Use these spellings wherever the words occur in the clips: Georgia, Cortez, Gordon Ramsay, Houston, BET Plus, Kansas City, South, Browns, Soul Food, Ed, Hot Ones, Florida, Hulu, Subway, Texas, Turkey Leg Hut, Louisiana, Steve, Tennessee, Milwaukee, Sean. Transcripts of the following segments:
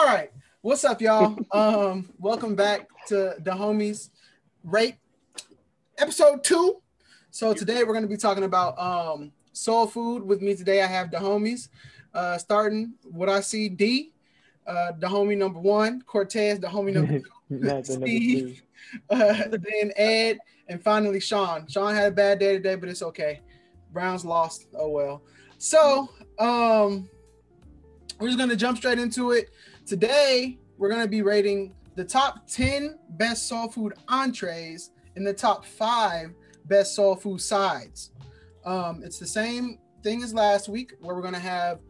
All right. What's up, y'all? Welcome back to the homies rate episode 2. So today we're going to be talking about soul food. With me today I have the homies, starting what I see, D, the homie number 1, Cortez, the homie number 2, Steve, then Ed, and finally Sean. Sean had a bad day today, but it's okay. Browns lost. Oh well. So we're just going to jump straight into it. Today, we're going to be rating the top 10 best soul food entrees and the top 5 best soul food sides. It's the same thing as last week, where we're going to have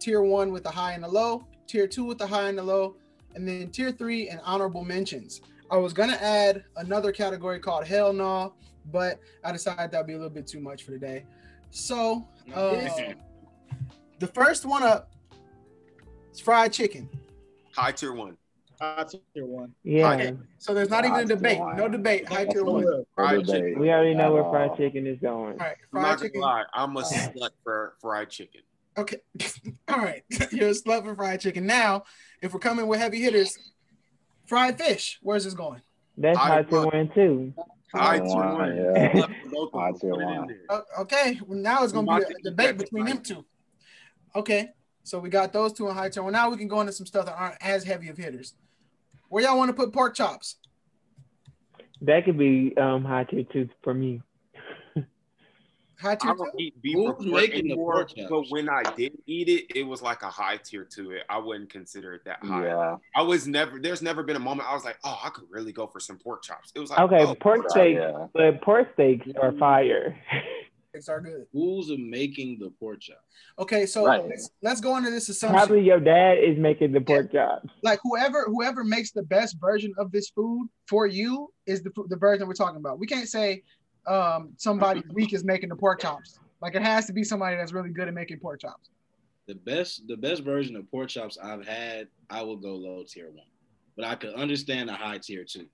tier 1 with the high and the low, tier 2 with the high and the low, and then tier 3 and honorable mentions. I was going to add another category called hell no, but I decided that would be a little bit too much for today. So the first one up, it's fried chicken. High tier 1. High tier 1. Yeah. Okay. So there's not even a debate. No debate. High tier 1. Fried chicken. We already know where fried chicken is going. All right. Fried chicken. I'm a slut for fried chicken. Okay. All right. You're a slut for fried chicken. Now, if we're coming with heavy hitters, fried fish. Where's this going? That's high tier 1 too. High tier 1. Yeah. High tier 1. Okay. Well, now it's going to be a debate between them two. Okay. So we got those two in high tier 1. Now we can go into some stuff that aren't as heavy of hitters. Where y'all want to put pork chops? That could be high tier 2 for me. High tier 2? I don't eat beef or pork anymore, but when I did eat it, it was like a high tier 2. I wouldn't consider it that high. Yeah. There's never been a moment I was like, oh, I could really go for some pork chops. It was like, okay, oh, pork steaks, yeah. But pork steaks are fire. Are good. Who's making the pork chop? Okay, so right. let's go into this assumption. Probably your dad is making the pork chop. Like whoever makes the best version of this food for you is the version we're talking about. We can't say somebody weak is making the pork chops. Like it has to be somebody that's really good at making pork chops. The best version of pork chops I've had, I will go low tier 1, but I could understand a high tier 2.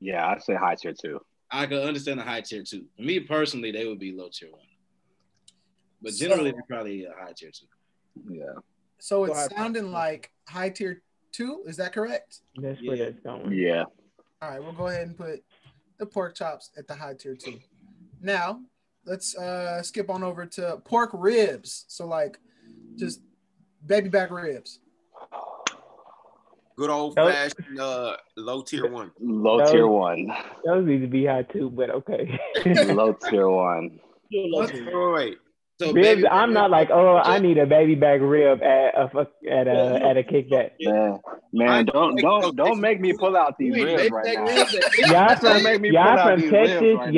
Yeah, I'd say high tier 2. I could understand a high tier 2. For me personally, they would be low tier 1. But generally, they're probably a high tier 2. Yeah. So it's sounding like high tier 2. Is that correct? That's where that's going. Yeah. All right. We'll go ahead and put the pork chops at the high tier 2. Now, let's skip on over to pork ribs. So like just baby back ribs. Good old fashioned low tier 1. Low tier 1. Those need to be high 2, but okay. Low tier 1. Wait. So ribs, I'm not like, oh, I need a baby back rib at a kickback. Man, don't make me pull out these ribs right now. Y'all from Texas and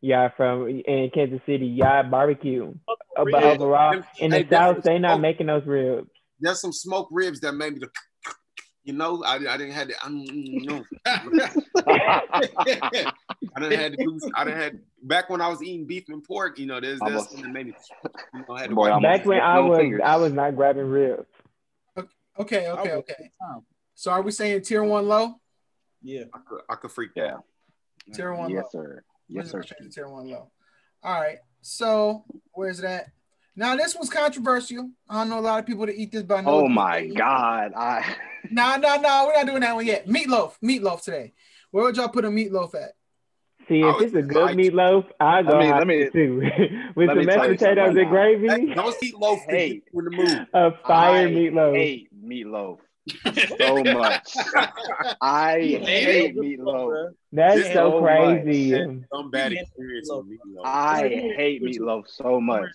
y'all from Kansas City. Y'all barbecue. But overall, in the South, they not making those ribs. There's some smoked ribs that made me the, I didn't have to, I didn't have to do, back when I was eating beef and pork, there's something that made me, I had to back when I was not grabbing ribs. Okay. So are we saying tier 1 low? Yeah. I could freak that out. Tier 1 low. Yes, sir. Tier 1 low. All right. So where's that? Now this was controversial. I don't know a lot of people that eat this, but I know. Oh my God! No, we're not doing that one yet. Meatloaf today. Where would y'all put a meatloaf at? See, if it's a good meatloaf, I go too. With the mashed potatoes and gravy. Hey, don't eat loaf. Hate with the move. A fire meatloaf. I hate meatloaf so much. I hate meatloaf. That's so crazy. Some bad experience with meatloaf. I hate meatloaf so much.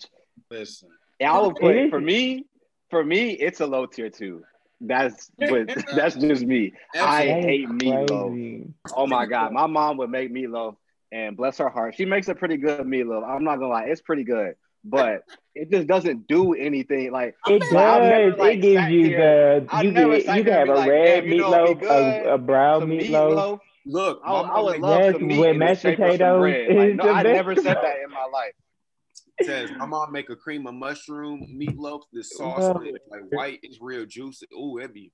Listen, for me, it's a low tier 2. That's just me. I hate meatloaf. Oh my God, my mom would make meatloaf, and bless her heart, she makes a pretty good meatloaf. I'm not gonna lie, it's pretty good, but it just doesn't do anything. Like it does. It gives you you can have a red meatloaf, a brown meatloaf. Look, I would love some meat with mashed potatoes. I never said that in my life. Says my mom make a cream of mushroom meatloaf. This sauce is like white. It's real juicy. Ooh, that'd be.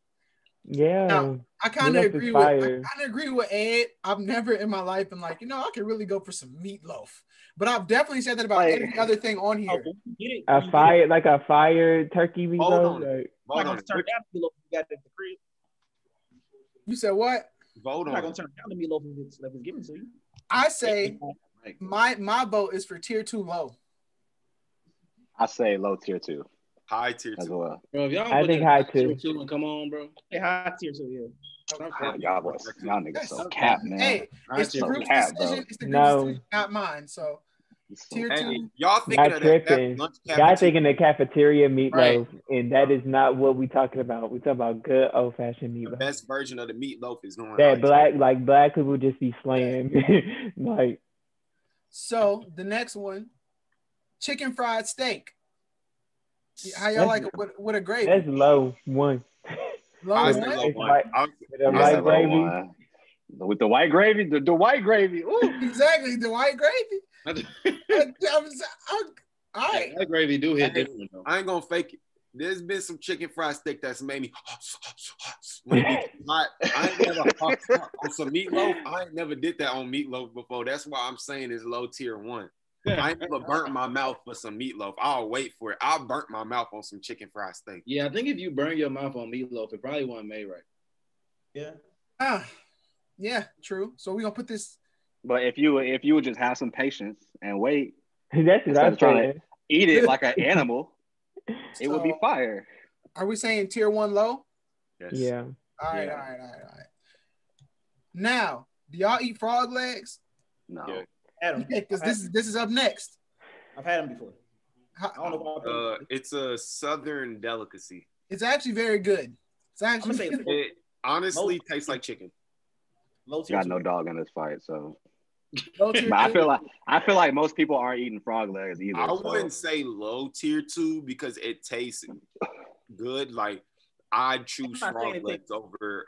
Yeah. Now, I kind of agree with Ed. I've never in my life been like, I could really go for some meatloaf. But I've definitely said that about every other thing on here. A fire turkey meatloaf. I'm not gonna turn down the meatloaf if you got it at the crib. You said what? Vote I'm on. I'm not gonna turn down the meatloaf if it's given to you. I say my vote is for tier 2 low. I say low tier 2. High tier 2. Well. Bro, if y'all I think high tier 2 and come on, bro. Hey, high tier 2, yeah. Oh, y'all boys, y'all niggas so cap, man. Hey, it's so cap, bro. It's the decision, not mine. So, tier 2. Y'all thinking of that? Y'all thinking the cafeteria meatloaf, right. And that is not what we talking about. We talking about good old fashioned meatloaf. The best version of the meatloaf is going that black, like black people just be slaying, like. So the next one, chicken fried steak. How y'all like it with a gravy? That's low one. Low one. With the white gravy, the white gravy. Ooh. Exactly, the white gravy. All right. Yeah, that gravy do hit different. I ain't gonna fake it. There's been some chicken fried steak that's made me I ain't never on some meatloaf. I ain't never did that on meatloaf before. That's why I'm saying it's low tier 1. I ain't never burnt my mouth for some meatloaf. I'll wait for it. I burnt my mouth on some chicken fried steak. Yeah, I think if you burn your mouth on meatloaf, it probably wasn't made right. Yeah. Yeah, true. So we're going to put this. But if you would just have some patience and wait, that's instead of trying to eat it like an animal, it would be fire. Are we saying tier 1 low? Yes. Yeah. All right. Now, do y'all eat frog legs? No. Yeah. This is up next. I've had them before. I don't know why it's a southern delicacy. It's actually very good. It's actually it honestly tastes like chicken. Got no dog in this fight, so. But I feel like most people aren't eating frog legs either. I wouldn't say low tier 2 because it tastes good. Like I choose frog legs over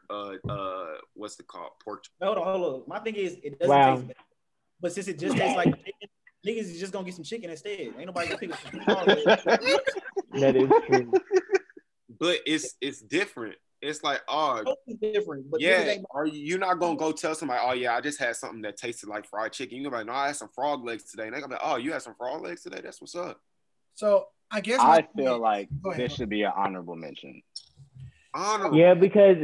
what's it called, pork? Hold on. My thing is it doesn't taste bad. But since it just tastes like chicken, niggas is just gonna get some chicken instead. Ain't nobody gonna pick up some frog legs. That is true. But it's different. It's like, oh, it's different. But yeah, are you not gonna go tell somebody, oh yeah, I just had something that tasted like fried chicken? You're gonna be like, no, I had some frog legs today. And they're gonna be like, oh, you had some frog legs today? That's what's up. So I guess I feel like this should be an honorable mention. Honorable. Yeah, because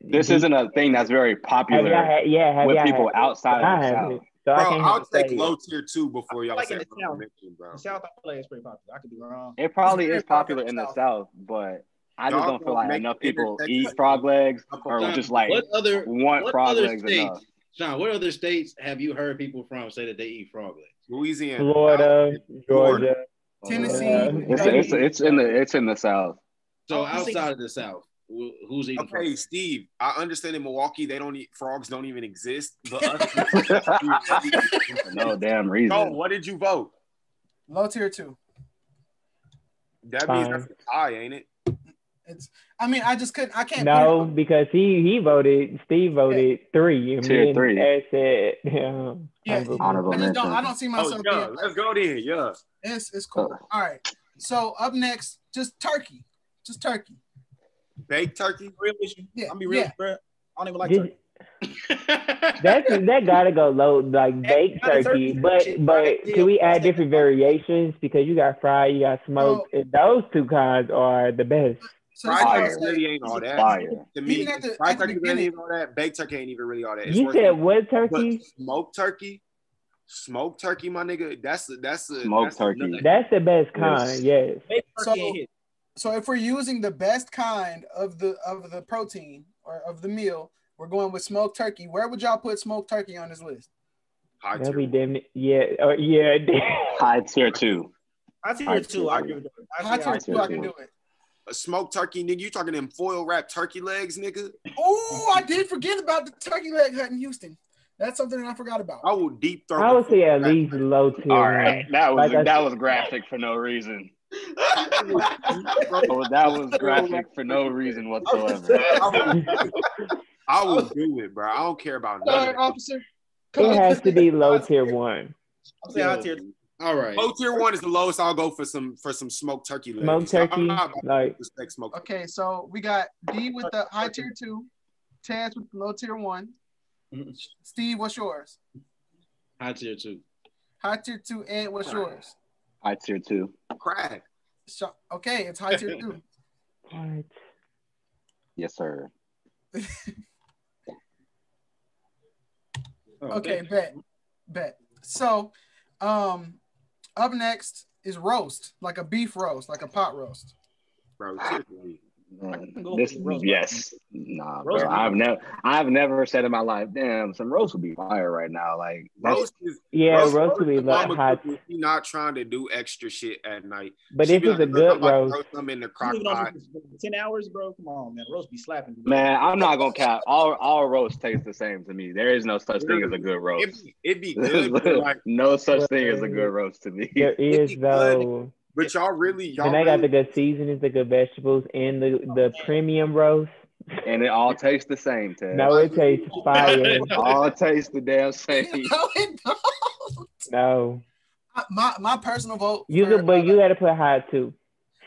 this isn't a thing that's very popular with people outside of the South. So bro, I'll take low tier 2 before y'all say it. The South, I feel like it's pretty popular. I could be wrong. It probably is popular in the South, but I just don't feel like enough people eat frog legs or just like want frog legs enough. Sean, what other states have you heard people from say that they eat frog legs? Louisiana, Florida, Georgia, Tennessee. It's in the South. So outside of the South. Who's eating? Okay, Steve. I understand in Milwaukee they don't eat frogs; don't even exist. But no damn reason. So, what did you vote? Low tier 2. That means that's a tie, ain't it? It's. I mean, I just couldn't. I can't. No, because he voted. Steve voted 3. Tier 3. That's it. Yeah. Honorable mention. I don't see myself. Oh, yeah. Let's go then. Yeah. It's cool. All right. So up next, just turkey. Baked turkey, real issue. Yeah, I'm be real, bro. I don't even like turkey. That gotta go low, like baked turkey. But can we add different variations? Because you got fried, you got smoked. And those two kinds are the best. So fried turkey really ain't all that. To me, fried turkey really ain't all that. Baked turkey ain't even really all that. You said what turkey? Smoked turkey, my nigga. That's smoked turkey. That's the best kind. Yes. So if we're using the best kind of the protein or of the meal, we're going with smoked turkey. Where would y'all put smoked turkey on this list? High tier. High tier 2. High tier 2. I can do it. High tier 2. I can do it. A smoked turkey, nigga. You talking them foil wrapped turkey legs, nigga? Oh, I did forget about the Turkey Leg Hut in Houston. That's something that I forgot about. I will deep throw. I would say at least low tier. All right, that was graphic for no reason. Bro, that was graphic for no reason whatsoever. I will do it, bro. I don't care about nothing. Officer, it has to be low tier 1. I'll say high tier 2. All right. Low tier 1 is the lowest. I'll go for some smoked turkey legs. Smoked turkey, okay, so we got D with the high tier 2, Taz with low tier 1. Mm-hmm. Steve, what's yours? High tier 2. High tier 2, Ed, what's yours? High tier 2. Crab. Sean, okay, it's high tier two. What? Yes, sir. Okay, bet. So, up next is roast, like a beef roast, like a pot roast. Bro, bro. I've never said in my life, damn, some roast would be fire right now. Like, roast would be like hot. She's not trying to do extra shit at night. But if it's a good roast, I'm in the crock pot. 10 hours, bro. Come on, man. Roast be slapping. Bro. Man, I'm not gonna cap. All roast tastes the same to me. There is no such thing as a good roast. It'd be good. Like, no such thing as a good roast to me. There is though. But y'all really got the good seasonings, the good vegetables, and the premium roast. And it all tastes the same, Ted. No, it tastes fire. It all tastes the damn same. No, it don't. No. My personal vote. You had to put high too.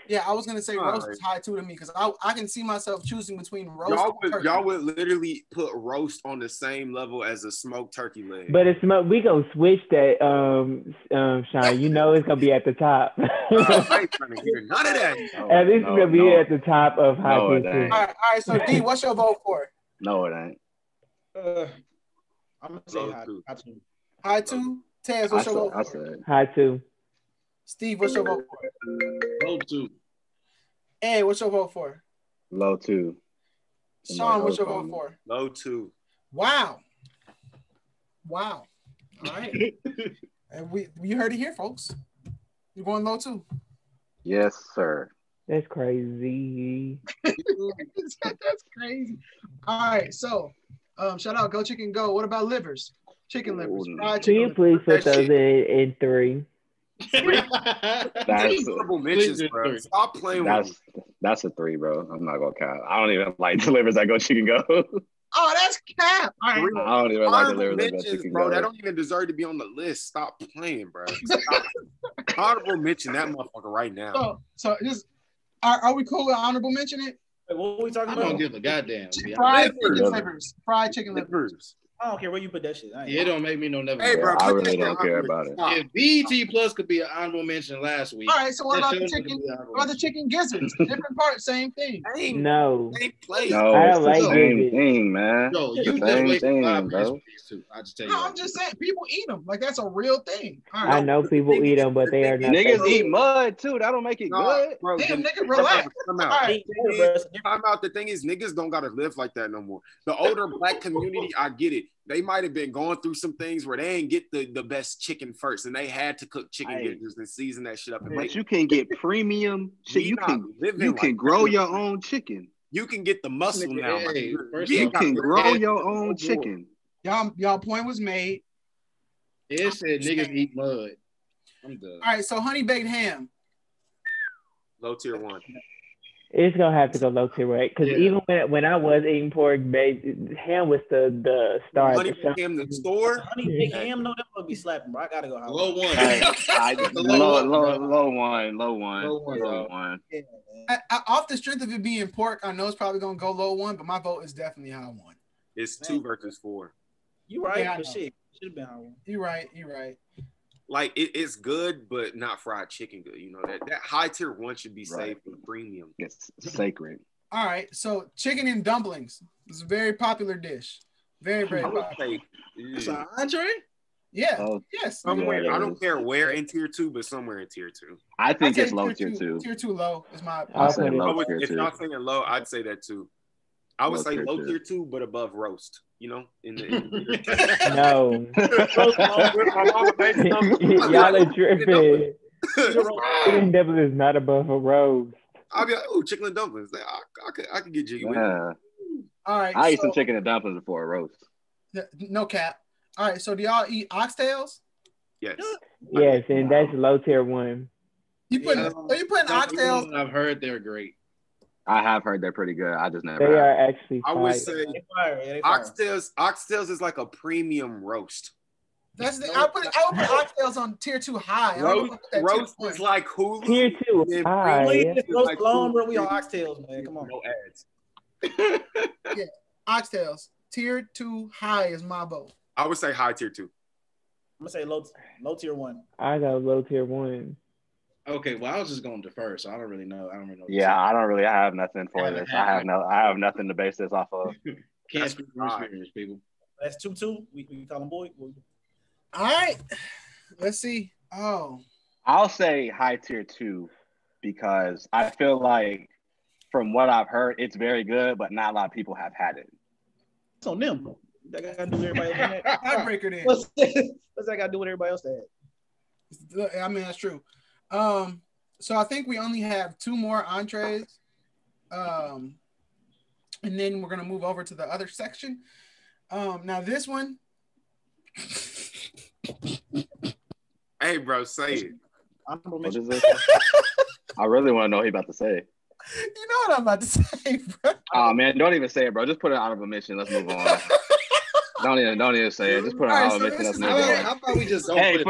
Yeah, I was gonna say roast is high too to me because I can see myself choosing between roast. Y'all would literally put roast on the same level as a smoked turkey leg. But it's smoked. We gonna switch that, Sean. You know it's gonna be at the top. I ain't trying to hear none of that. It's gonna be at the top of high. No, it ain't. All right. So D, what's your vote for? No, it ain't. I'm gonna say high two. High two. Taz, what's your vote for? High two. Steve, what's your vote for? Low two. Ed, what's your vote for? Low two. Sean, what's your vote for? Low two. Wow. All right. And we heard it here, folks. You're going low two. Yes, sir. That's crazy. That's crazy. All right. So, shout out Go Chicken Go. What about livers? Chicken livers. Can you please put those in three? Stop playing with me. That's a three, bro. I'm not gonna cap. I don't even like delivers. I go chicken go. Oh, that's cap. All right. I don't even like delivers. Bro, that don't even deserve to be on the list. Stop playing, bro. Stop. Honorable mention that motherfucker right now. So just are we cool with honorable mention it? Wait, what are we talking about? I don't give a goddamn. Fried chicken livers. I don't care where you put that shit. It don't make me no never. Hey, bro, I really don't care about it. If BET Plus could be an honorable mention last week. All right, so what about the chicken? What about the chicken gizzards? Different parts, same thing. No. Same place. No, I like same thing, man. Yo, you same thing, bro. I just tell you. No, I'm just saying, people eat them. Like, that's a real thing. Right. I know people eat them, but they are not. Niggas eat mud, too. That don't make it good. Bro, damn, nigga, relax. Come out. All right. I'm out. The thing is, niggas don't got to live like that no more. The older black community, I get it. They might have been going through some things where they ain't get the best chicken first, and they had to cook chicken gizzards and season that shit up. And but you can get premium shit. You can grow your own chicken. You can get the muscle now. Hey, you can grow your own chicken. Y'all point was made. It said niggas eat mud. I'm good. All right, so honey baked ham. Low tier one. It's gonna have to go low tier, right? Because even when I was eating pork, ham was the star. Honey baked ham, the store. Honey baked ham, no, that would be slapping, bro. I gotta go high. Low one. Low one. Yeah. Off the strength of it being pork, I know it's probably gonna go low one, but my vote is definitely high one. It's 2 versus 4. You right? Yeah, shit, should have been high one. You right. Like, it's good, but not fried chicken good. You know, that high tier one should be safe for premium. It's sacred. All right. So chicken and dumplings. It's a very popular dish. Very, very popular. It's an entree? Yeah. Oh, yes. Somewhere, I don't care where in tier two, but somewhere in tier two. I think it's low tier two. Tier two low is my opinion. If y'all saying low, I'd say that too. I would say low tier two, but above roast. You know, no. Y'all are tripping. Chicken dumplings is not above a roast. I'll be like, ooh, chicken and dumplings. Like, I could get jiggy with it. All right. I ate some chicken and dumplings before a roast. No cap. All right. So do y'all eat oxtails? Yes. Yes, and that's low tier one. Are you putting oxtails? I've heard they're great. I have heard they're pretty good. I just never. They are actually. I would say oxtails is like a premium roast. That's the. I would put oxtails on tier two high. Roast is like Hulu. Tier two high. Roast alone, bro. We on oxtails, man. Come on. No ads. Yeah, oxtails. Tier two high is my vote. I would say high tier two. I'm gonna say low tier one. I got low tier one. Okay, well, I was just going to defer, so I don't really know. Yeah, I don't really. I have nothing for this. I have nothing to base this off of. Can't speak from experience, people. That's 2-2. We call him boy. All right, let's see. Oh, I'll say high tier 2 because I feel like from what I've heard, it's very good, but not a lot of people have had it. It's on them. That got to do with everybody else. Tiebreaker then. What's that got to do with everybody else had? I mean, that's true. So I think we only have 2 more entrees, and then we're gonna move over to the other section. Now this one. Hey, bro, say it. What is this? I really want to know what he's about to say. You know what I'm about to say, bro. Oh man, don't even say it, bro. Just put it out of omission. Let's move on. Don't even say it. Just put it out of omission. Let's move on. How about we just don't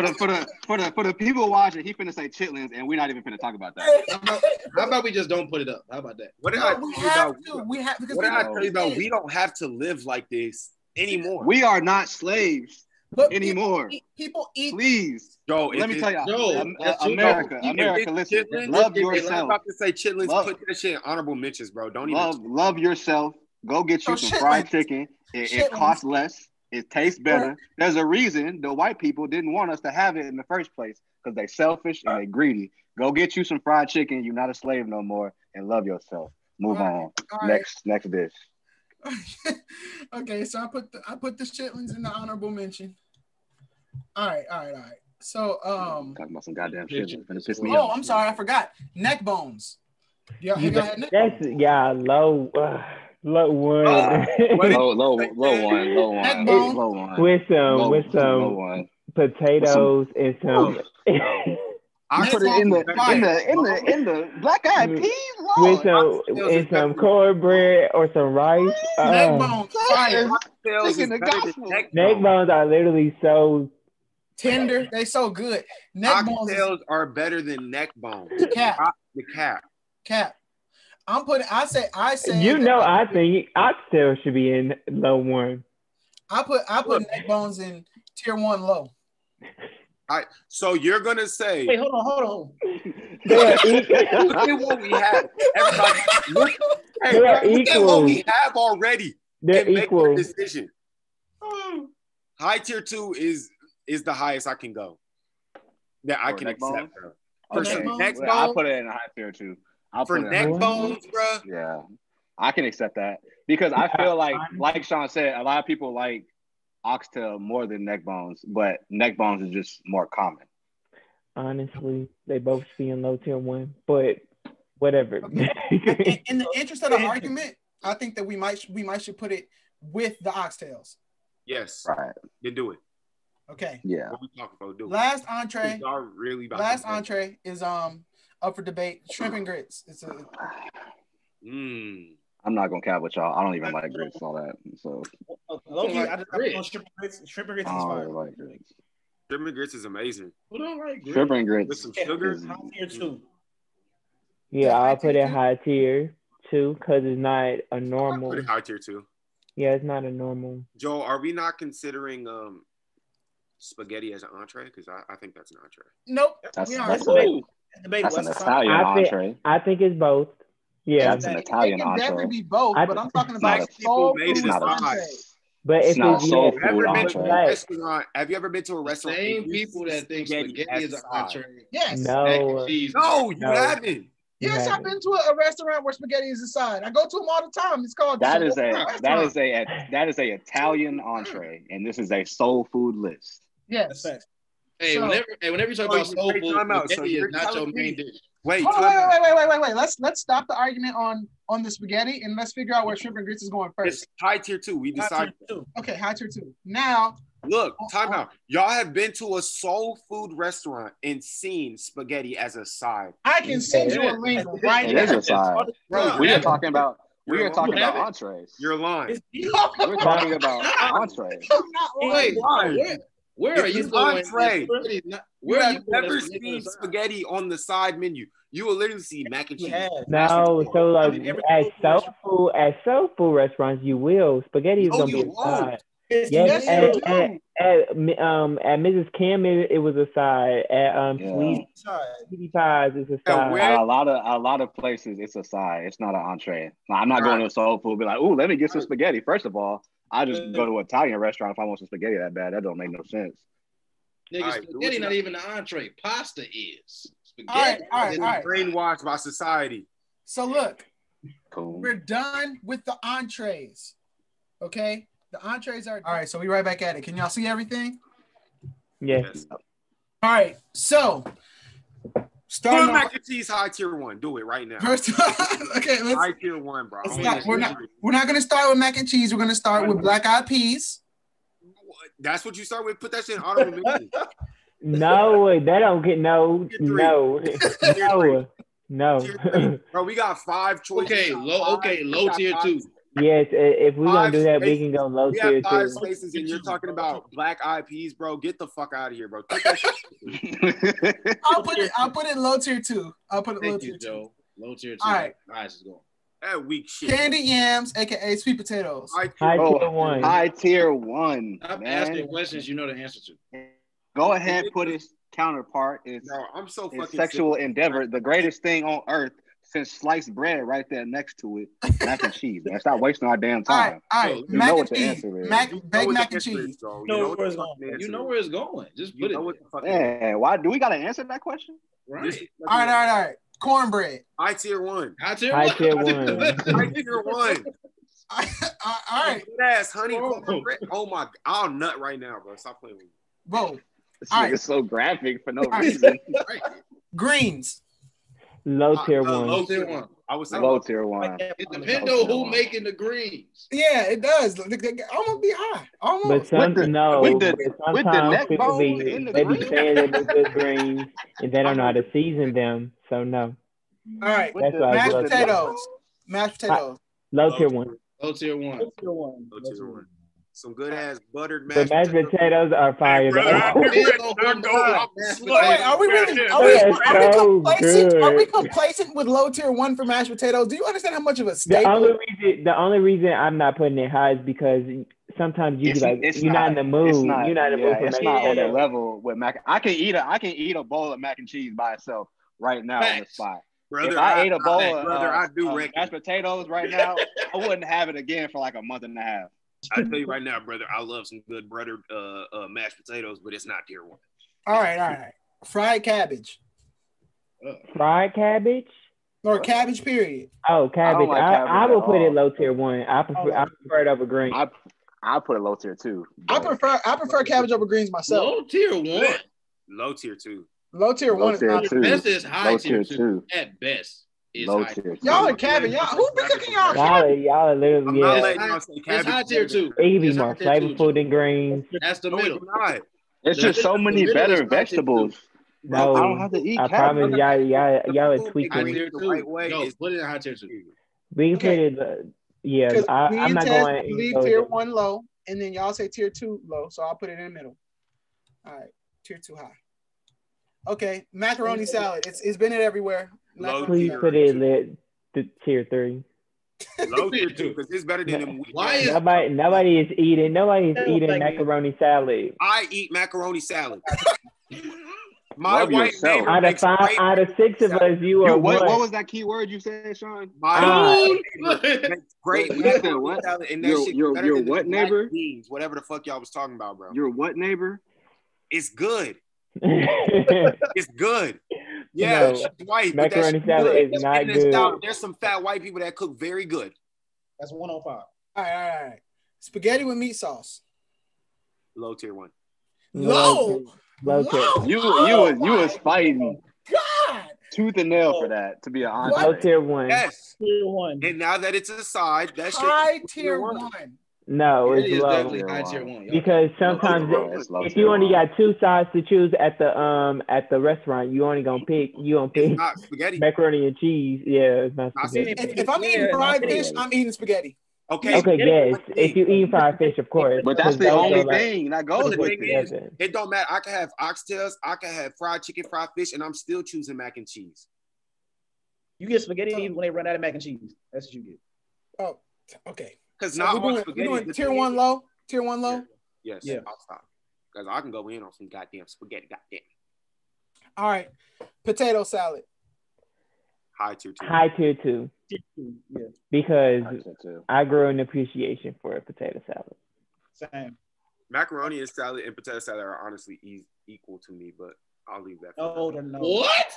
for the people watching, he finna say chitlins, and we're not even finna talk about that. How about we just don't put it up? How about that? What did I tell you about? We don't have to live like this anymore. We are not slaves. But anymore, people eat. Please, Joe. Let me tell you, America, listen. Love yourself. I'm about to say chitlins. Put that shit in honorable mentions, bro. Don't even. Love yourself. Go get you some fried chicken. It costs less. It tastes better. Right. There's a reason the white people didn't want us to have it in the first place because they selfish and they greedy. Go get you some fried chicken. You're not a slave no more, and love yourself. Move on. Right. Next dish. Okay, so I put the chitlins in the honorable mention. All right. So talking about some goddamn shit. Oh, I'm sorry, I forgot. Neck bones. Yeah, low one. Low one. With some potatoes and some. I put it in the black eyed peas with some cornbread or some rice. Neck bones, neck bones are literally so tender. They so good. Neck bones are better than neck bones. The cap. I'm putting. I say. You know, I think still should be in low 1. I put neck bones in tier 1 low. So you're gonna say? Wait, hold on. Look at what we have. Everybody, look at what we have already. They're equal. Make a decision. High tier 2 is the highest I can go. That I can accept. I'll put it in a high tier 2. For neck bones, bro. Yeah, I can accept that because I feel like Sean said, a lot of people like oxtail more than neck bones, but neck bones is just more common. Honestly, they both be in low tier 1, but whatever. Okay. In the interest of the argument, I think that we might should put it with the oxtails. Yes, right. Then do it. Okay. Yeah. What we talking about? Do it. Last entree. Last entree is up for debate. Shrimp and grits. It's a. I'm not gonna cap with y'all. I don't even like grits and all that. So Loki, I just know shrimp and grits is fire. Like grits. Shrimp and grits is amazing. Who don't like grits? Shrimp and grits with some sugar. High tier 2. Yeah, I'll put it high tier 2 because it's not a normal. I'll put it high tier 2. Yeah, it's not a normal. Joel, are we not considering spaghetti as an entree? Because I think that's an entree. Nope. That's an Italian entree. I think it's both. Yeah, it's an Italian entree. It can definitely be both, but I'm talking about soul food entree. But it's not soul food entree. Have you ever been to a restaurant? Same people that think spaghetti is an entree. Yes. No. No, you haven't. Yes, I've been to a restaurant where spaghetti is a side. I go to them all the time. It's called that is a Italian entree, and this is a soul food list. Yes. Hey, whenever you talk about soul food, spaghetti is not your main dish. Wait. Let's stop the argument on the spaghetti and let's figure out where shrimp and grits is going first. It's high tier 2. We decided. Okay, high tier 2. Now, look, time out. Y'all have been to a soul food restaurant and seen spaghetti as a side. I can send you a link right now. It is a side. Bro, we are talking about entrees. You're lying. We're talking about entrees. Wait, why? Where are you going? Where have you ever seen spaghetti on the side menu? You will literally see mac and cheese. No, so like at soul food restaurants, you will. Spaghetti is gonna be a side. Yes, At Mrs. Cam, it was a side. At Sweetie Pies, it's a side. A lot of places, it's a side. It's not an entree. I'm not going to a soul food and be like, ooh, let me get some spaghetti. First of all, I just go to an Italian restaurant if I want some spaghetti that bad. That don't make no sense. Nigga, right, spaghetti not even the entree. Pasta is. Spaghetti. All right. Brainwashed by society. So look, we're done with the entrees, okay? The entrees are all right, so we right back at it. Can y'all see everything? Yes. All right, so start mac and cheese, high tier one. Do it right now. First, okay, let's high tier one, bro. We're not gonna start with mac and cheese. We're gonna start with black eyed peas. That's what you start with. Put that shit in honorable mention. No, that don't get no. Bro, we got 5 choices. Okay, low tier 2. Yes, if we're going to do that, we can go low tier 2. We have 5 spaces, and you're talking about black eyed peas, bro. Get the fuck out of here, bro. I'll put it low tier 2. Thank you, Joe. Low tier 2. All right. Nice. That weak shit. Candy yams, a.k.a. sweet potatoes. High tier 1. High tier 1. Stop asking questions you know the answer to. Go ahead, put his counterpart. It's sexual endeavor, the greatest thing on earth. Since sliced bread right there next to it, mac and cheese. Man, stop wasting our damn time. All right. Mac and cheese. You know where it's going. Just put it. Yeah, why do we got to answer that question? Right. All right. Cornbread. High tier one. All right. Good ass honey cornbread. Oh my! I'll nut right now, bro. Stop playing with me, bro. This is so graphic for no reason. Greens. Low tier one. I was low tier one. It depends on who making the greens. Yeah, it does. Almost be high. Almost. But sometimes people be saying that they're good greens and they don't know how to season them. So no. All right. That's why mashed potatoes. Low tier one. Some good ass buttered mashed potatoes are fire. Bro, are we complacent with low tier one for mashed potatoes? Do you understand how much of a staple? The only reason I'm not putting it high is because sometimes you're not in the mood. It's not on that level with mac. I can eat a bowl of mac and cheese by itself right now on the spot. Brother, if I ate a bowl of mashed potatoes right now, I wouldn't have it again for like a month and a half. I tell you right now, brother, I love some good breaded mashed potatoes, but it's not tier one. All right. Fried cabbage. Or cabbage, period. Oh, cabbage. I will put it low tier one. I prefer it over greens. I'll put it low tier two. I prefer cabbage over greens myself. Low tier one. Low tier two. Low tier one is not the best. Is high tier two at best. Y'all are cabbing. Who be cooking y'all? Y'all are literally. It's high tier two. Baby, more flavorful than greens. That's the middle. It's just so many better vegetables. No, I don't have to eat. I promise y'all are tweaking. No, put it in high tier two. We put it. Yeah, I'm not going. Leave tier one low, and then y'all say tier two low. So I'll put it in the middle. All right, tier two high. Okay, macaroni salad. It's been it everywhere. Please put it in the tier 3. Low tier 2 because it's better than them. Nobody is eating macaroni salad. I eat macaroni salad. Out of 6 of us, you are one. What was that key word you said, Sean? Great. Your what neighbor? Beans, whatever the fuck y'all was talking about, bro. Your what neighbor? It's good. It's good. Yeah, no, white macaroni salad is not good. There's some fat white people that cook very good. That's 105. All right. Spaghetti with meat sauce. Low tier one. Low tier. You was fighting. God. Tooth and nail for that to be an honest. Low tier one. Yes. Tier one. And now that it's aside, that's high tier one. No, it's low. High tier one. Because sometimes if you only got 2 sides to choose at the restaurant, you only gonna pick spaghetti. Macaroni and cheese. Yeah, it's not spaghetti. If I'm eating fried fish, I'm eating spaghetti. Okay, yes. If you eat fried fish, of course. But that's the only thing that goes with it. It don't matter. I can have oxtails, I can have fried chicken, fried fish, and I'm still choosing mac and cheese. You get spaghetti even when they run out of mac and cheese. That's what you get. Oh, okay. Because so not we're doing tier one low. Yes. Yeah. I'll stop. because I can go in on some goddamn spaghetti, goddamn. All right, potato salad. High tier two. Yeah. Because I grew an appreciation for a potato salad. Same. Macaroni and salad and potato salad are honestly equal to me, but I'll leave that. Oh, no. What?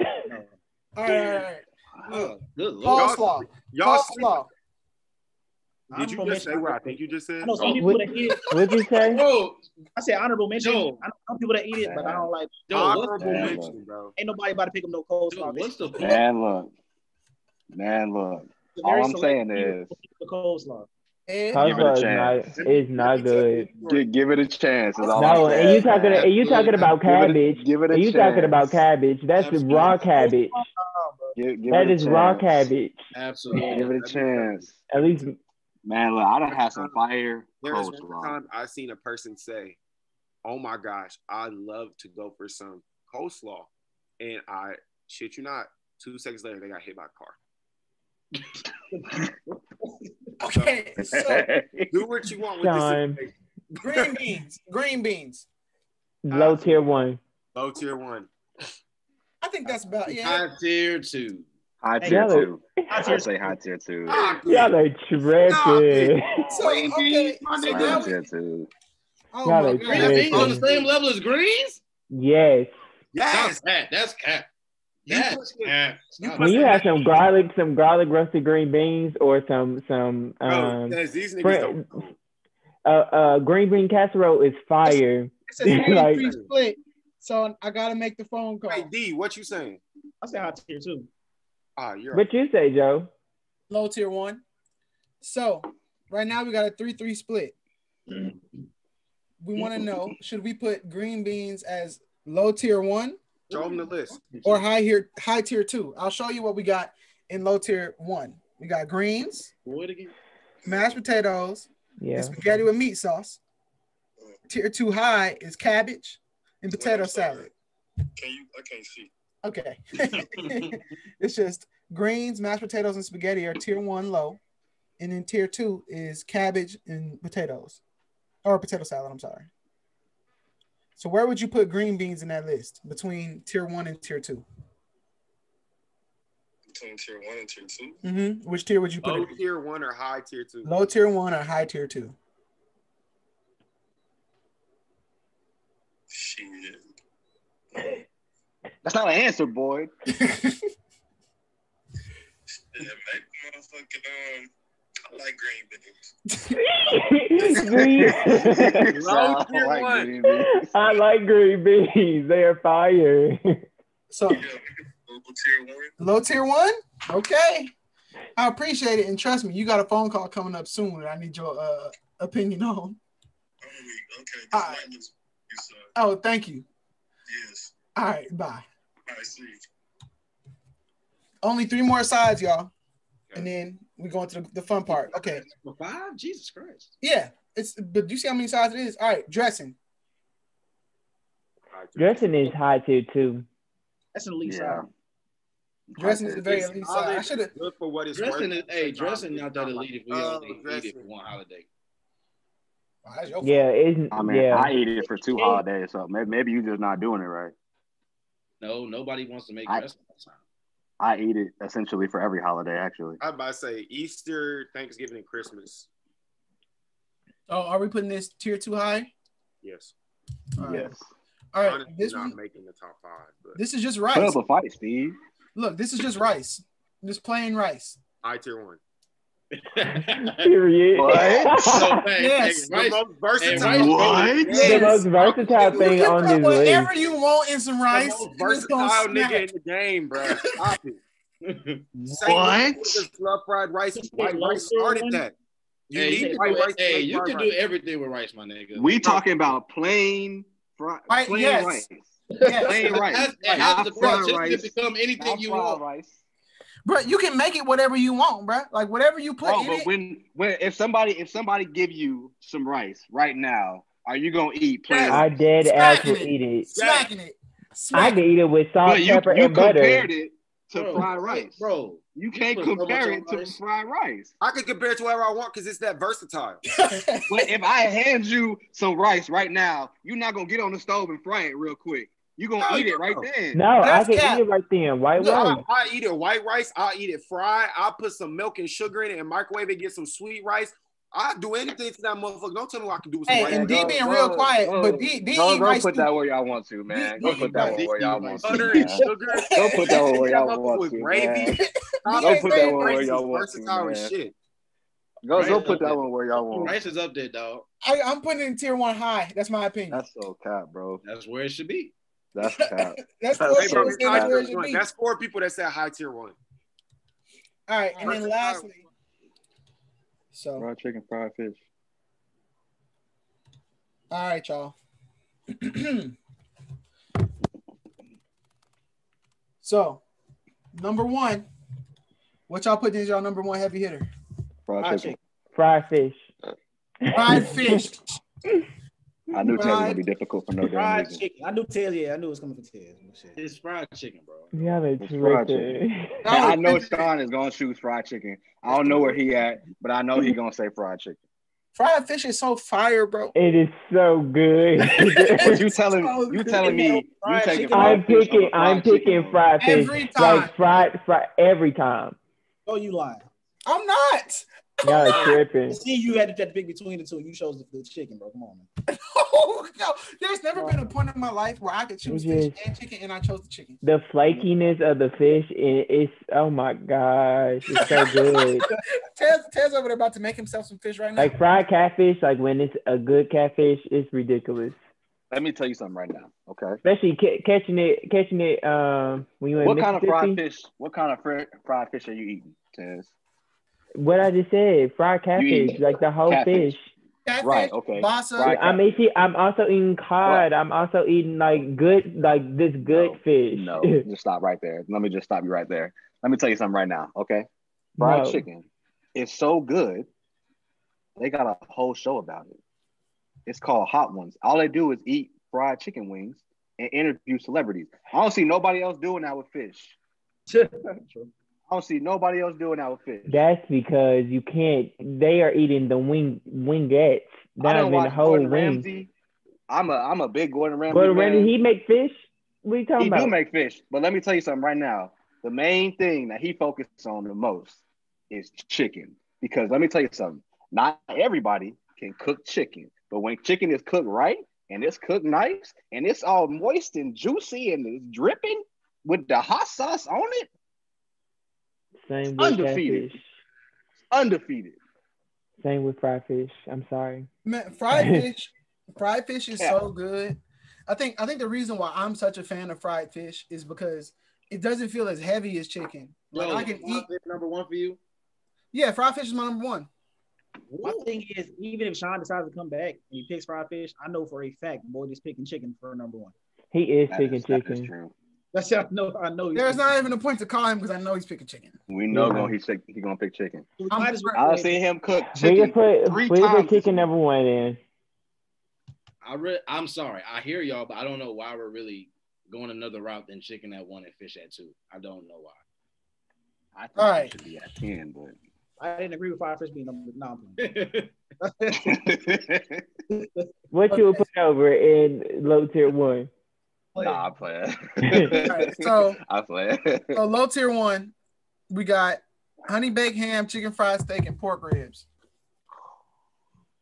No. All right. Oh, good Lord. Coleslaw. Did you just say what I think you just said? I know some people that eat it. What did you say? Bro, I said honorable mention. Yo. I know some people that eat it, but I don't like it. Honorable mention, bro. Ain't nobody about to pick up no coleslaw. What's the point? Man, look. All I'm saying is the coleslaw. It's not good. Give it a chance. And you talking about cabbage? You talking about cabbage? That's the raw cabbage. That is raw cabbage. Absolutely. Give it a chance. At least. Man, look, I done had some fire. There was one time I seen a person say, "Oh my gosh, I'd love to go for some coleslaw," and I shit you not, 2 seconds later they got hit by a car. Okay, so do what you want with this. Green beans. Low tier one. I think that's about it. Yeah. High tier two. I say high tier two. Y'all are tripping. So, okay. High tier two. Y'all are tripping. On the same level as greens? Yes. That's cat. When you have some garlic roasted green beans or green bean casserole is fire. It's like, split, so I gotta make the phone call. Hey D, what you saying? I say high tier two. What you say, Joe? Low tier one. So right now we got a 3-3 split. We want to know, should we put green beans as low tier one? Show them the list. Or high tier two. I'll show you what we got in low tier one. We got greens, mashed potatoes, and spaghetti with meat sauce. Tier two high is cabbage and potato salad. I can't see. Okay. It's just greens, mashed potatoes, and spaghetti are tier one low. And then tier two is cabbage and potatoes. Or potato salad, I'm sorry. So where would you put green beans in that list between tier one and tier two? Between tier one and tier two? Mm-hmm. Which tier would you put it in? Low tier one or high tier two? Low tier one or high tier two? Shit. That's not an answer, boy. I like green beans. I like green beans. They are fire. So, yeah, low tier one? Okay. I appreciate it. And trust me, you got a phone call coming up soon that I need your opinion on. Okay. Oh, thank you. Yes. All right, bye. All right, see you. Only 3 more sides, y'all. Okay. And then we go into the fun part. Okay. 5? Jesus Christ. Yeah. But do you see how many sides it is? All right, dressing. Dressing is high tier two. That's an elite side. Dressing is a very elite side. I should have. Good for what it's worth. Dressing not that elite if we don't eat it for one holiday. Wow, I ate it for 2 holidays, so maybe you're just not doing it right. No, nobody wants to make dressing all the time. I eat it essentially for every holiday, actually. I'm about to say Easter, Thanksgiving, and Christmas. Oh, are we putting this tier 2 high? Yes. Yes. All right. Honestly, this not making the top 5. But this is just rice. Put up a fight, Steve. Look, this is just rice. Just plain rice. High tier 1. Period. What? Yes. The most versatile thing on this list. Whatever you want in some rice. The most versatile nigga in the game, bro. Stop it. What? Just love fried rice. White rice started that. You can do everything with rice, my nigga. We talking about plain fried rice. Plain rice. It has the potential to become anything you want. Bro, you can make it whatever you want, bro. Like whatever you put in it. If somebody give you some rice right now, are you gonna eat plain? I did actually eat it. Smacking it. I could eat it with salt, pepper, and butter. Compared it. to fried rice. Bro, you can't compare it to fried rice. I can compare it to whatever I want because it's that versatile. But if I hand you some rice right now, you're not going to get on the stove and fry it real quick. You're going to eat it right then. No, that's I can eat it right then. White rice. I eat it white rice. I eat it fried. I put some milk and sugar in it and microwave it, get some sweet rice. I'll do anything to that motherfucker. Don't tell me what I can do with some rice. And D being real quiet, but D eat rice. Go put that where y'all want to, man. Go put that where y'all want to. Butter and sugar. Go put that where y'all want to, man. Go put that where y'all want to, man. Go put that one where y'all want. Rice is up there, dog. I'm putting it in tier one high. That's my opinion. That's so cap, bro. That's where it should be. That's cap. That's four people that said high tier one. All right, and then lastly. So fried chicken, fried fish. All right, y'all. So, number one, what y'all put in as y'all number one heavy hitter? Fried chicken. Fried fish. Fried fish. I knew Taylor would be difficult for no damn reason. Chicken. I knew Taylor. Yeah, I knew it was coming from Taylor. It's fried chicken, bro. Yeah, it's fried chicken. I know Sean is gonna choose fried chicken. I don't know where he at, but I know he's gonna say fried chicken. Fried fish is so fire, bro. It is so good. you telling me? I'm picking fried fish every time. Like fried every time. Oh, you lying? I'm not. Y'all tripping. See, you had to pick between the two. You chose the chicken, bro. Come on, man. No, there's never been a point in my life where I could choose fish and chicken, and I chose the chicken. The flakiness of the fish, and it's oh my gosh, it's so good. Tez over there about to make himself some fish right now. Like fried catfish, like when it's a good catfish, it's ridiculous. Let me tell you something right now, okay? Especially catching it. When you in Mississippi. What kind of fried fish are you eating, Tez? What I just said, fried catfish, like the whole fish. Catfish, right? Okay. Fried I'm also eating cod. Right. I'm also eating good fish. No, just stop right there. Let me just stop you right there. Let me tell you something right now, okay? Fried chicken is so good. They got a whole show about it. It's called Hot Ones. All they do is eat fried chicken wings and interview celebrities. I don't see nobody else doing that with fish. I don't see nobody else doing that with fish. That's because you can't. They are eating the wingettes. Down in the whole wing. I'm a big Gordon Ramsay. Gordon Ramsay, he make fish. What are you talking about? He do make fish, but let me tell you something right now. The main thing that he focuses on the most is chicken, because let me tell you something. Not everybody can cook chicken, but when chicken is cooked right and it's cooked nice and it's all moist and juicy and it's dripping with the hot sauce on it. Same with undefeated. Catfish. Undefeated. Same with fried fish. I'm sorry. Man, fried fish is so good. I think the reason why I'm such a fan of fried fish is because it doesn't feel as heavy as chicken. Like I can eat number one for you. Yeah, fried fish is my number one. My thing is, even if Sean decides to come back and he picks fried fish, I know for a fact the boy is picking chicken for number one. He is picking chicken. That is true. That's how I know. There's not even a point to call him because I know he's picking chicken. We know he's gonna pick chicken. I'll see him cook chicken three times. Chicken number one in. I'm sorry. I hear y'all, but I don't know why we're really going another route than chicken at one and fish at two. I don't know why. I think it should be at 10, but I didn't agree with fried fish being number one. What you would put over in low tier one? Nah, I play it. Right, so I play it. So low tier one, we got honey baked ham, chicken fried steak, and pork ribs,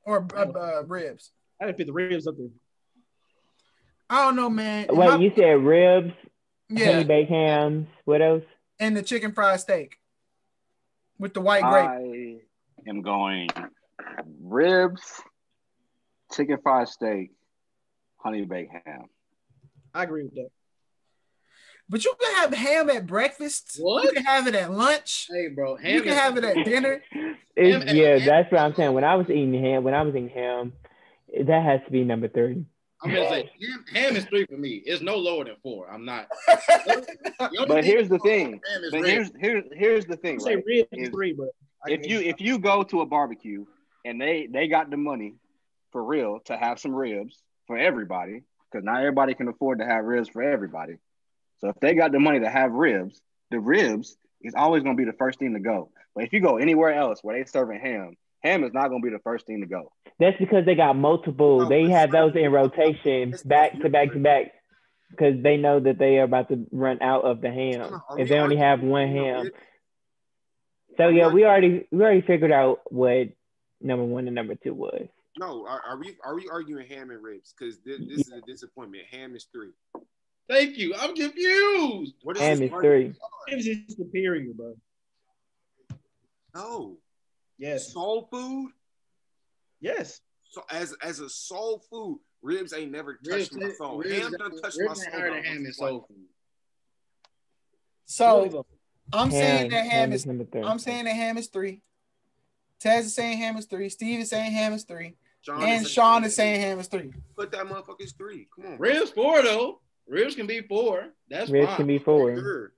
or ribs. I didn't put the ribs up there. I don't know, man. Wait, you said ribs? Yeah. Honey baked hams. What else? And the chicken fried steak with the white grape. I am going ribs, chicken fried steak, honey baked ham. I agree with that. But you can have ham at breakfast. What? You can have it at lunch. Hey, bro. Ham, you can have it at dinner. That's what I'm saying. When I was eating ham, that has to be number 30. I'm going to say ham is 3 for me. It's no lower than 4. I'm not. But here's the thing. But here's the thing, right? Say is 3, but if you go to a barbecue and they got the money for real to have some ribs for everybody, because not everybody can afford to have ribs for everybody. So if they got the money to have ribs, the ribs is always going to be the first thing to go. But if you go anywhere else where they serving ham, ham is not going to be the first thing to go. That's because they got multiple. No, they have those in rotation back to back to back because they know that they are about to run out of the ham if they only have one ham. So yeah, we already figured out what number one and number two was. No, are we arguing ham and ribs? Because this is a disappointment. Ham is three. Thank you. I'm confused. What is ham is three. Ribs is superior, bro. No. Yes. Soul food. Yes. So as a soul food, ribs ain't never touched my soul. Ham done touched my soul. Ham is soul food. So I'm saying that ham is. I'm saying that ham is three. Taz is saying ham is three. Steve is saying ham is three. And Sean is saying ham is three. Put that motherfucker's three. Come on. Ribs four though. Ribs can be four. That's fine. Ribs can be four.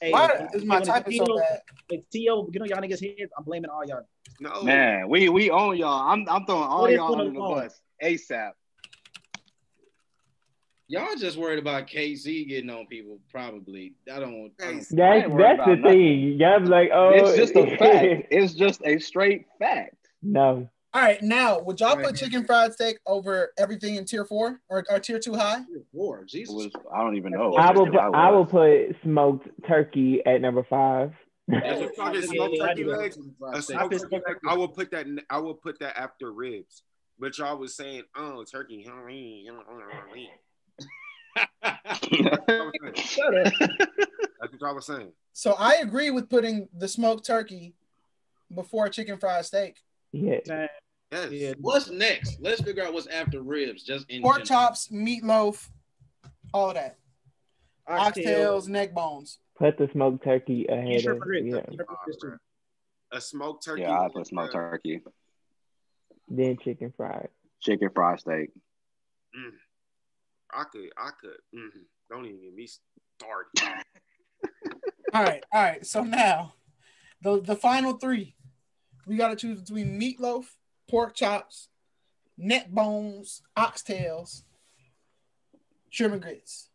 Hey, why is my typing so bad? It's T.O. You know y'all niggas' heads. I'm blaming all y'all. No, man, we own y'all. I'm throwing all y'all under the bus ASAP. Y'all just worried about KC getting on people, probably. That's the thing. Y'all be like, oh, it's just a fact. It's just a straight fact. No. All right, now would y'all put chicken fried steak over everything in tier four or tier two high? Tier four, Jesus. I don't even know. I will put smoked turkey at number five. I will put that. I will put that after ribs. But y'all was saying, oh, turkey. That's what I was saying. So I agree with putting the smoked turkey before chicken fried steak. Yeah. Yes. What's next? Let's figure out what's after ribs. Just in pork chops, meatloaf, all that. Oxtails, neck bones. Put the smoked turkey ahead of it. Yeah. A smoked turkey. Yeah, I put smoked turkey. Then chicken fried. Chicken fried steak. Mm. I could. Mm-hmm. Don't even get me started. All right. So now, the final three, we got to choose between meatloaf, pork chops, neck bones, oxtails, shrimp and grits.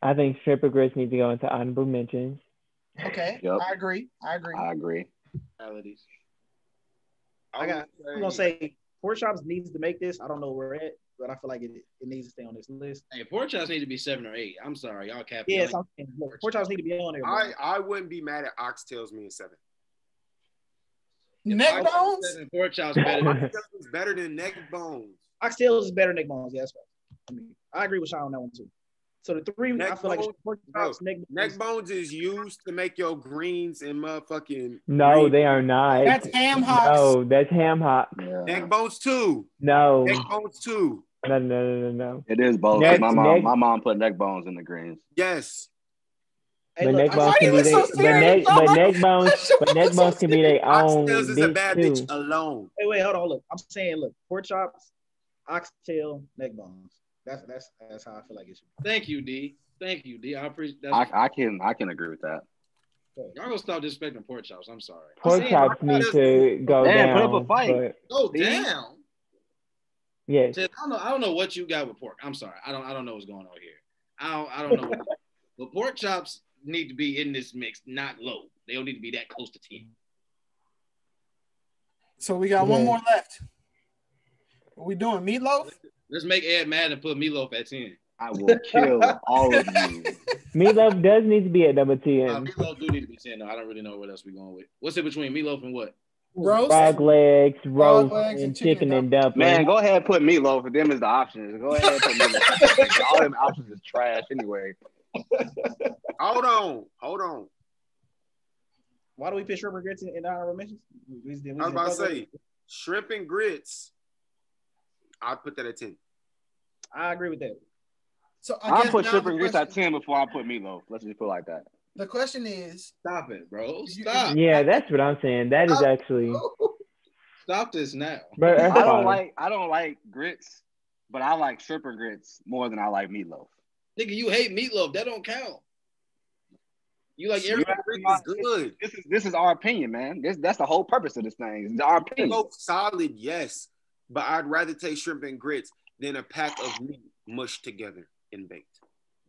I think shrimp and grits need to go into honorable mentions. Okay, yep. I agree. I'm gonna say pork chops needs to make this. I don't know where at. But I feel like it needs to stay on this list. Hey, pork chops need to be 7 or 8. I'm sorry, y'all capping. Yes, pork chops need to be on there. I wouldn't be mad at oxtails being 7. Neck bones? Pork chops better than neck bones. Oxtails is better than neck bones. Yeah, that's right. I agree with Sean on that one too. So the three, neck I feel bones, like pork chops, neck bones is used to make your greens and motherfucking. No, greens. They are not. That's ham hocks. No, that's ham hocks. Yeah. Neck bones too. No. Neck bones too. No. It is both. My mom put neck bones in the greens. Yes. But neck bones can be their own. Oxtails is a bad bitch alone. Wait, hold on. Look, I'm saying, look, pork chops, oxtail, neck bones. That's how I feel like it should be. Thank you, D. I appreciate that. I can agree with that. Y'all gonna stop disrespecting pork chops. I'm sorry. Pork chops need to go down. Put up a fight. Go down. Yes. I don't know what you got with pork. I'm sorry. I don't know what's going on here. I don't know. But pork chops need to be in this mix, not low. They don't need to be that close to 10. So we got one more left. Are we doing meatloaf? Let's make Ed mad and put meatloaf at 10. I will kill all of you. Meatloaf does need to be at number 10. Meatloaf do need to be 10. No, I don't really know what else we're going with. What's it between meatloaf and what? Roast, frog legs, and chicken and dumplings. Man, go ahead and put meatloaf. For them is the options. Go ahead and put meatloaf. All them options is trash anyway. Hold on. Why do we put shrimp and grits in our remissions? I was about to say, shrimp and grits, I'd put that at 10. I agree with that. So I'll put shrimp and grits at 10 before I put meatloaf. Let's just put it like that. The question is... Stop it, bro. Stop. Yeah, that's what I'm saying. That is actually... Stop this now. But I don't like grits, but I like shrimp and grits more than I like meatloaf. Nigga, you hate meatloaf. That don't count. You like everybody is good. This is our opinion, man. That's the whole purpose of this thing. It's our opinion. Meatloaf solid, yes, but I'd rather take shrimp and grits than a pack of meat mushed together and baked.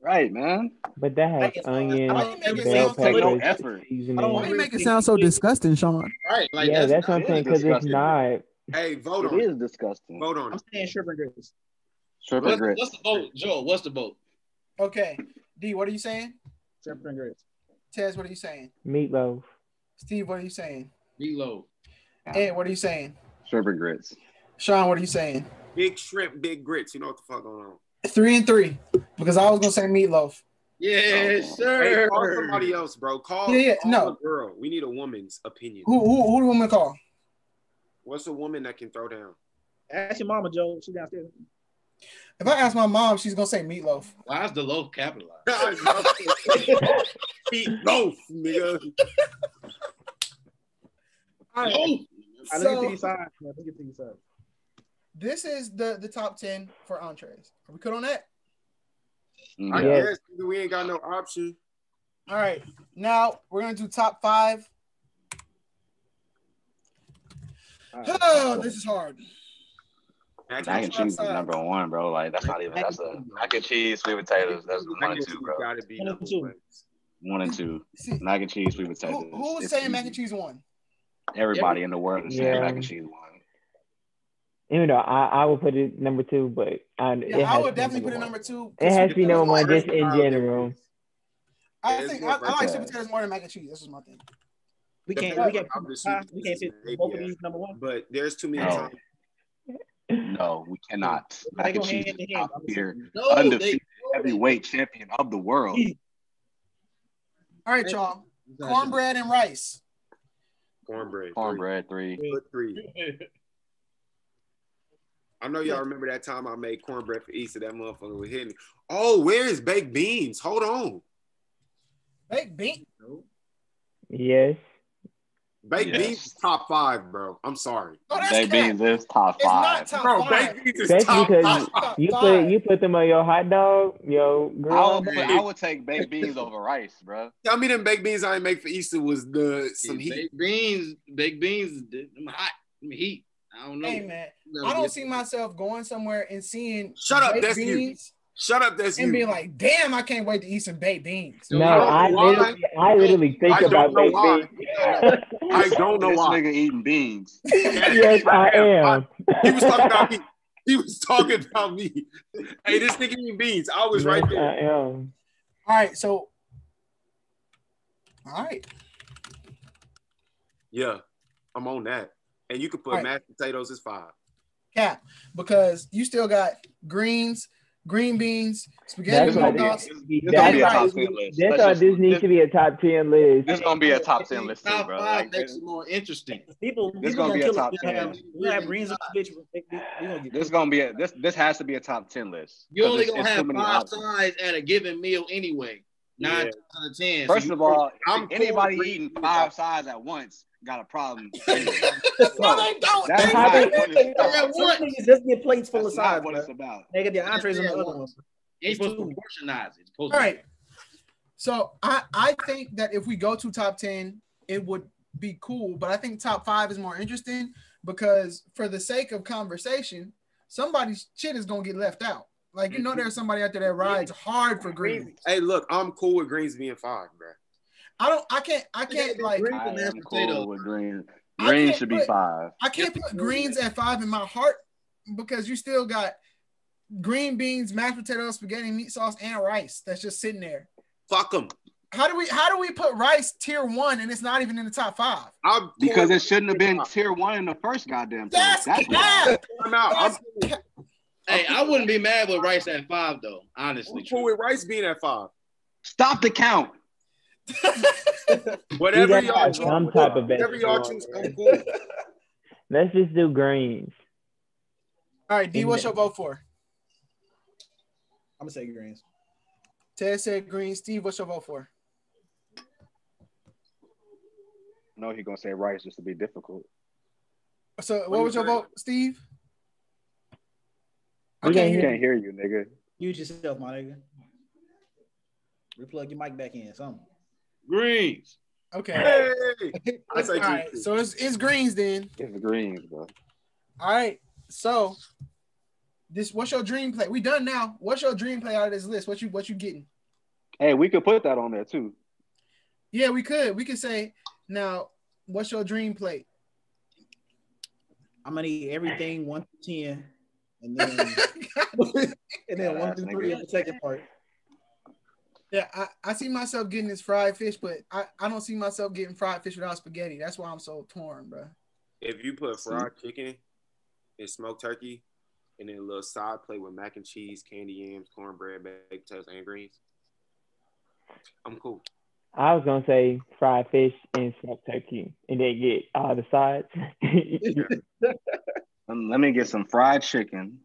Right, man. But that has onion. I don't make it sound so little effort. Disgusting, Sean. Right. Like, yeah, that's what I'm saying, because it's not. Hey, vote on it. It is disgusting. Vote on it. I'm saying shrimp and grits. Shrimp and grits. What's the vote, Joe? What's the vote? Okay. D, what are you saying? Shrimp and grits. Tez, what are you saying? Meatloaf. Steve, what are you saying? Meatloaf. Ed, what are you saying? Shrimp and grits. Sean, what are you saying? Big shrimp, big grits. You know what the fuck going on. 3-3, because I was gonna say meatloaf. Yeah, oh, sure. Hey, call somebody else, bro. Call a girl. We need a woman's opinion. Who do you want me to call? What's a woman that can throw down? Ask your mama, Joe. She downstairs. If I ask my mom, she's gonna say meatloaf. Why is the loaf capitalized? Meatloaf, nigga. All right. Let's get to your side. This is the top 10 for entrees. Are we good on that? Mm-hmm. I guess we ain't got no option. All right. Now we're going to do top 5. Right. Oh, this is hard. Mac and cheese is number 1, bro. Like, that's not even, that's a mac and cheese, sweet potatoes. That's 1 and 2, bro. Gotta be 1 and 2. 1 and 2. See, mac and cheese, sweet potatoes. Who was saying mac and cheese 1? Everybody in the world is saying mac and cheese 1. Even though I would put it number 2, but I would definitely put it number 2. It has to be number 1 just in general. I like sweet potatoes more than mac and cheese. This is my thing. We can't sit both of these number 1. But there's too many times. No, we cannot. Mac and cheese is top tier, undefeated heavyweight champion of the world. All right, y'all. Cornbread and rice. Cornbread 3. I know y'all remember that time I made cornbread for Easter. That motherfucker was hitting me. Oh, where is baked beans? Hold on. Baked beans? Yes. Baked beans is top 5, bro. I'm sorry. No, baked beans is top 5. It's not top 5. Bro, baked beans is top 5. You put them on your hot dog, yo. I would take baked beans over rice, bro. Tell me them baked beans I make for Easter was some heat. Baked beans, them hot, them heat. I don't know. Hey, man. I don't see myself going somewhere and seeing baked beans. Shut up, that's you. And being like, damn, I can't wait to eat some baked beans. No, I literally think about baked beans. I don't know why. This nigga eating beans. Yes, I am. He was talking about me. Hey, this nigga eating beans. I was right there. I am. All right. Yeah, I'm on that. And you could put mashed potatoes as 5. Yeah, because you still got greens, green beans, spaghetti. This needs to be a top 10 list. This is going to be a top 10 list, too, bro. Like, this is more interesting. This is going to be a top 10. This has to be a top 10 list. You're only going to have 5 sides at a given meal anyway. 9 out of 10. First of all, anybody eating 5 sides at once got a problem. No, they don't. Niggas just get plates full of sides. What it's about. They get their entrees and the other ones. They supposed to portionize it. All right. So I think that if we go to top 10, it would be cool. But I think top 5 is more interesting because for the sake of conversation, somebody's shit is gonna get left out. Like, you know, there's somebody out there that rides hard for greens. Hey, look, I'm cool with greens being 5, bro. I can't like. I'm cool with greens. Greens should be 5. I can't put greens at 5 in my heart because you still got green beans, mashed potatoes, spaghetti, meat sauce, and rice that's just sitting there. Fuck them. How do we put rice tier 1 and it's not even in the top 5? Because it shouldn't have been tier 1 in the first goddamn thing. That's bad. Hey, I wouldn't be mad with rice at 5 though. Honestly, I'm cool with rice being at 5. Stop the count. Whatever y'all choose, I'm cool. Let's just do greens. All right, D, what's your vote for? I'm gonna say greens. Ted said greens. Steve, what's your vote for? No, he's gonna say rice just to be difficult. So, what was your vote, Steve? I can't hear you, nigga. Mute yourself, my nigga. Replug your mic back in. Something. Greens. Okay. Hey. All right. So it's greens then. It's greens, bro. All right. So This what's your dream play? We done now. What's your dream play out of this list? What you getting? Hey, we could put that on there too. Yeah, we could. We could say now, what's your dream play? I'm gonna need everything 1 through 10, and then and then 1 through 3 in the second part. Yeah, I see myself getting this fried fish, but I don't see myself getting fried fish without spaghetti. That's why I'm so torn, bro. If you put fried chicken and smoked turkey, and then a little side plate with mac and cheese, candy yams, cornbread, baked potatoes, and greens, I'm cool. I was gonna say fried fish and smoked turkey, and then get all the sides. Let me get some fried chicken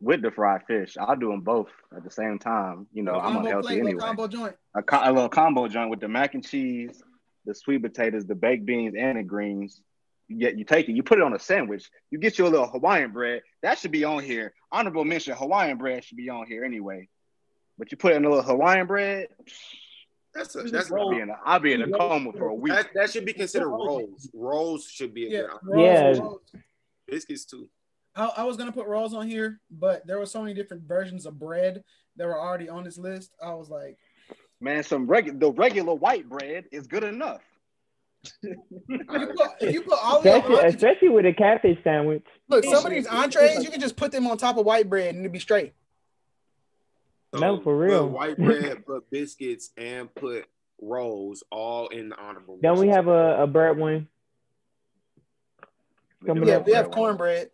with the fried fish. I'll do them both at the same time. You know, I'm unhealthy anyway. A little combo joint with the mac and cheese, the sweet potatoes, the baked beans, and the greens. You take it, you put it on a sandwich, you get you a little Hawaiian bread. That should be on here. Honorable mention, Hawaiian bread should be on here anyway. But you put in a little Hawaiian bread, that's I'll be in a coma for a week. That should be considered rolls. Rolls should be a good option. Yeah. Biscuits too. I was gonna put rolls on here, but there were so many different versions of bread that were already on this list. I was like, man, the regular white bread is good enough. if you put all especially with a catfish sandwich. Look, some of these entrees, you can just put them on top of white bread and it'll be straight. So no, for real. Put white bread, put biscuits, and put rolls all in the honorable. Don't we have a bread one? Yeah, we have cornbread.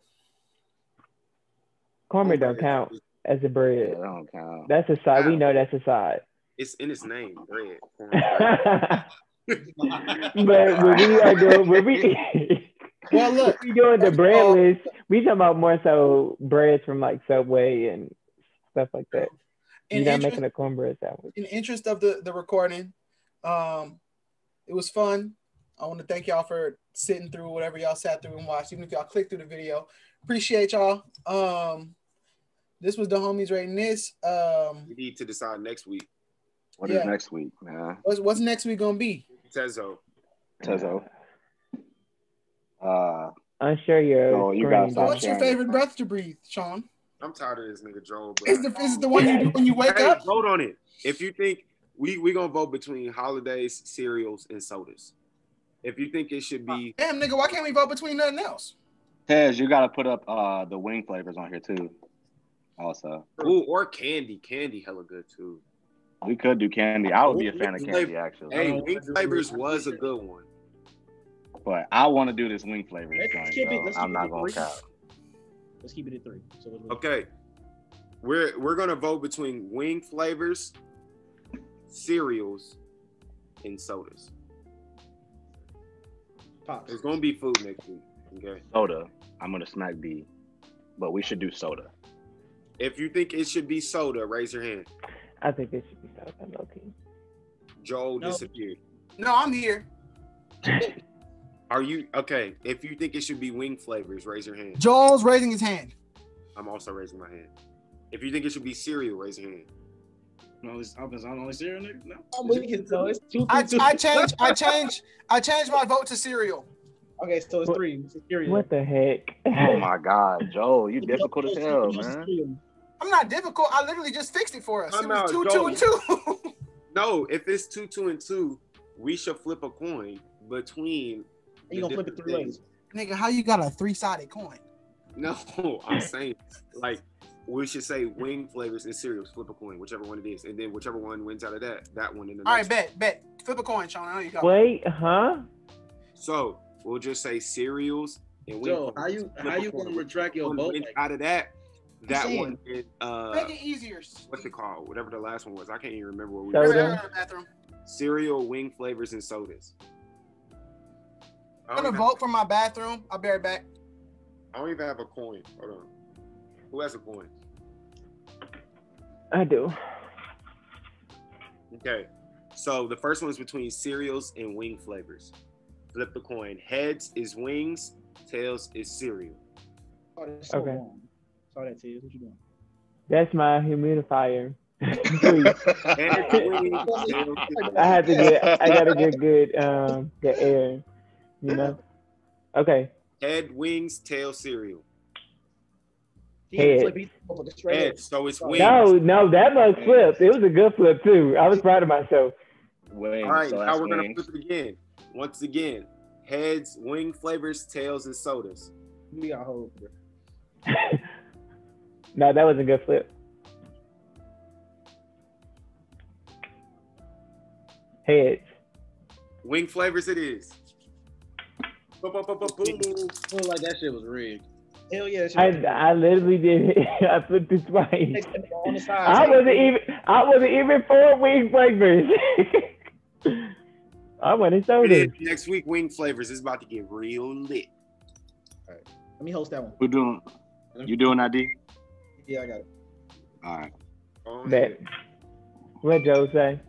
Cornbread don't count as a bread. Yeah, don't count. That's a side. We know that's a side. It's in its name, bread. We doing the bread list. We talking about more so breads from like Subway and stuff like that. You're not making a cornbread sandwich. In interest of the recording, it was fun. I want to thank y'all for sitting through whatever y'all sat through and watched, even if y'all clicked through the video. Appreciate y'all. This was the homies rating this. We need to decide next week. What is next week, man? What's next week gonna be? Tezo. I'm sure you're. Oh, you guys. So what's your favorite breath to breathe, Sean? I'm tired of this nigga Joel. But it's the one you do when you wake up. Vote on it. If you think we gonna vote between holidays, cereals, and sodas. If you think it should be. Damn, nigga, why can't we vote between nothing else? Tez, you gotta put up the wing flavors on here too. Also. Ooh, or candy. Candy, hella good too. We could do candy. I would be a fan of candy, actually. Hey, wing flavors was a good one. But I want to do this wing flavors joint, so I'm not going to count. Let's keep it at 3. So okay. We're going to vote between wing flavors, cereals, and sodas. Pops. There's going to be food next week. Okay. Soda. I'm going to smack B. But we should do soda. If you think it should be soda, raise your hand. I think it should be South and Milwaukee. Joel disappeared. No, I'm here. Are you okay? If you think it should be wing flavors, raise your hand. Joel's raising his hand. I'm also raising my hand. If you think it should be cereal, raise your hand. No, it's I'm the only cereal nigga. No, it's 2-3-2. I changed my vote to cereal. Okay, so it's 3. It's cereal. What the heck? Oh my God, Joel, you difficult as hell, man. I'm not difficult. I literally just fixed it for us. It was 2-2-2. No, if it's 2-2-2, we should flip a coin between. You gonna flip it 3 ways, nigga? How you got a 3-sided coin? No, I'm saying like we should say wing flavors and cereals. Flip a coin, whichever one it is, and then whichever one wins out of that one. In the all next right, bet. Flip a coin, Sean. I know you got. Wait, huh? So we'll just say cereals and wing. Yo, how you gonna retract your vote out of that? That one is make it easier. What's it called? Whatever the last one was. I can't even remember what we were. Cereal, wing flavors, and sodas. I'm gonna vote for my bathroom. I'll be right back. I don't even have a coin. Hold on. Who has a coin? I do. Okay. So the first one is between cereals and wing flavors. Flip the coin. Heads is wings, tails is cereal. Oh, that's so wrong. That to you. What you doing? That's my humidifier. I gotta get good the air, you know. Okay. Head, wings, tail, cereal. Head. So it's wings. No, that was flipped. It was a good flip too. I was proud of myself. Wings. All right, so now we're gonna flip it again. Once again, heads, wing flavors, tails, and sodas. We got hold. No, that was a good flip. Heads. Wing flavors, it is. Boom, boom, boom, boom, boom. I feel like that shit was rigged. Hell yeah! I literally did it. I flipped it twice. I wasn't even for wing flavors. I wanted soda. Next week, wing flavors is about to get real lit. All right, let me host that one. Who doing? You doing ID? Yeah, I got it. All right. What Joe say?